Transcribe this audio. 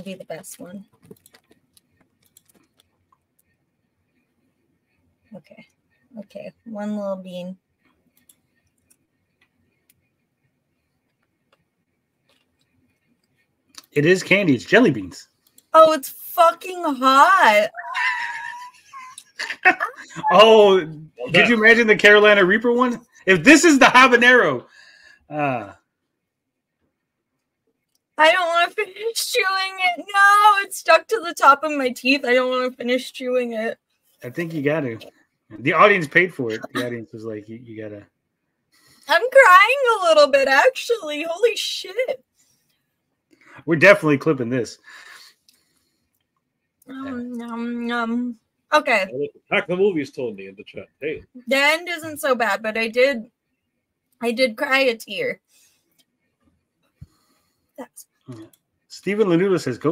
to be the best one. Okay. Okay. One little bean. It is candy. It's jelly beans. Oh, it's fucking hot. Oh, could you imagine the Carolina Reaper one? If this is the habanero. I don't want to finish chewing it. No, it's stuck to the top of my teeth. I don't want to finish chewing it. I think you got to. The audience paid for it. The audience was like, you got to. I'm crying a little bit, actually. Holy shit. We're definitely clipping this. Okay. Attack the Movies told me in the chat. Hey. The end isn't so bad, but I did cry a tear. That's. Stephen Lanuta says, go.